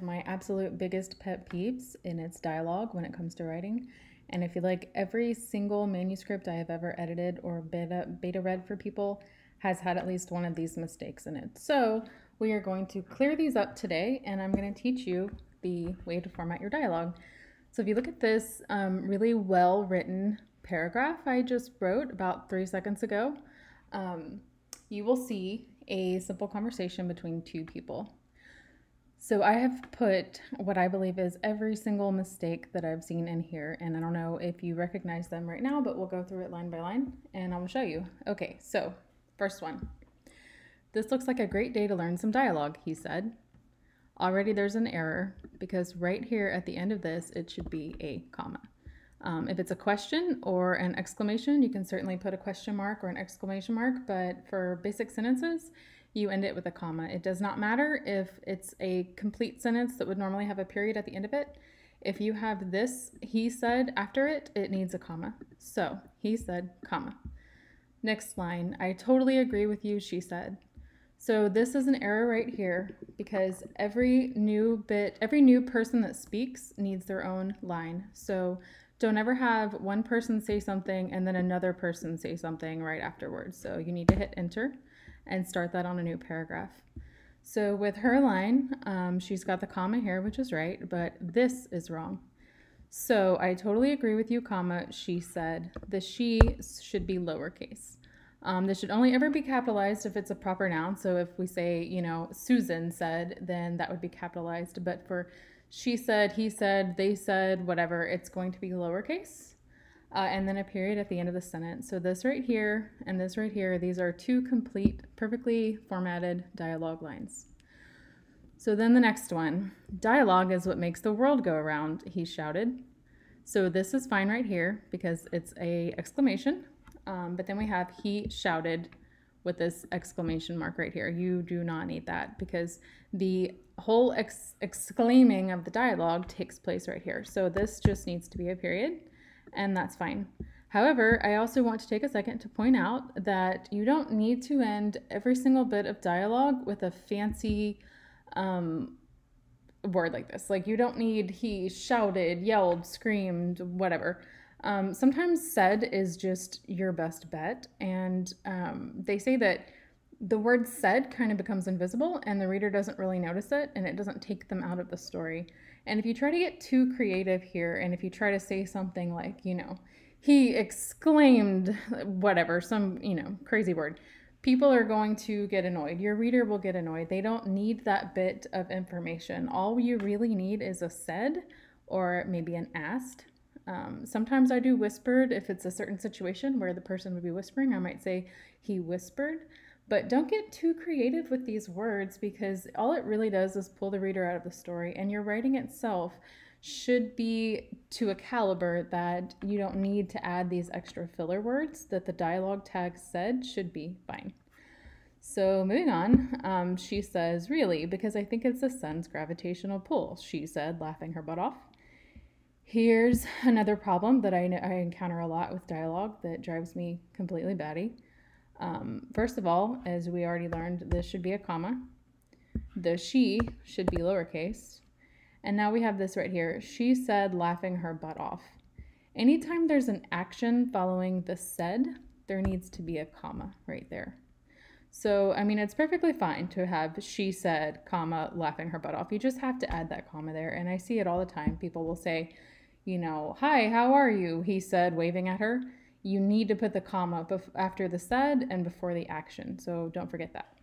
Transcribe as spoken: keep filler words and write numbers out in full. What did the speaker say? My absolute biggest pet peeves in its dialogue when it comes to writing, and I feel like every single manuscript I have ever edited or beta, beta read for people has had at least one of these mistakes in it. So we are going to clear these up today, and I'm going to teach you the way to format your dialogue. So if you look at this um, really well written paragraph I just wrote about three seconds ago, um, you will see a simple conversation between two people. So I have put what I believe is every single mistake that I've seen in here, and I don't know if you recognize them right now, but we'll go through it line by line and I will show you. Okay, so first one. This looks like a great day to learn some dialogue, he said. Already there's an error because right here at the end of this, it should be a comma. Um, if it's a question or an exclamation, you can certainly put a question mark or an exclamation mark, but for basic sentences, you end it with a comma. It does not matter if it's a complete sentence that would normally have a period at the end of it. If you have this, he said, after it, it needs a comma. So he said, comma. Next line, I totally agree with you, she said. So this is an error right here because every new bit, every new person that speaks needs their own line. So don't ever have one person say something and then another person say something right afterwards. So you need to hit enter and start that on a new paragraph. So with her line, um, she's got the comma here, which is right, but this is wrong. So I totally agree with you, comma, she said. The she should be lowercase. Um, this should only ever be capitalized if it's a proper noun. So if we say, you know, Susan said, then that would be capitalized. But for she said, he said, they said, whatever, it's going to be lowercase. Uh, and then a period at the end of the sentence. So this right here and this right here, these are two complete, perfectly formatted dialogue lines. So then the next one, dialogue is what makes the world go around, he shouted. So this is fine right here because it's a exclamation, um, but then we have he shouted with this exclamation mark right here. You do not need that because the whole ex exclaiming of the dialogue takes place right here. So this just needs to be a period. And that's fine. However, I also want to take a second to point out that you don't need to end every single bit of dialogue with a fancy um, word like this. Like you don't need he shouted, yelled, screamed, whatever. Um, sometimes said is just your best bet. And um, they say that the word said kind of becomes invisible and the reader doesn't really notice it and it doesn't take them out of the story. And if you try to get too creative here and if you try to say something like, you know, he exclaimed whatever, some, you know, crazy word, people are going to get annoyed. Your reader will get annoyed. They don't need that bit of information. All you really need is a said or maybe an asked. Um, sometimes I do whispered if it's a certain situation where the person would be whispering. I might say he whispered. But don't get too creative with these words because all it really does is pull the reader out of the story, and your writing itself should be to a caliber that you don't need to add these extra filler words that the dialogue tag said should be fine. So moving on, um, she says, really, because I think it's the sun's gravitational pull, she said, laughing her butt off. Here's another problem that I, I encounter a lot with dialogue that drives me completely batty. Um, first of all, as we already learned, this should be a comma. The she should be lowercase. And now we have this right here. She said, laughing her butt off. Anytime there's an action following the said, there needs to be a comma right there. So, I mean, it's perfectly fine to have she said, comma, laughing her butt off. You just have to add that comma there. And I see it all the time. People will say, you know, hi, how are you? He said, waving at her. You need to put the comma after the said and before the action, so don't forget that.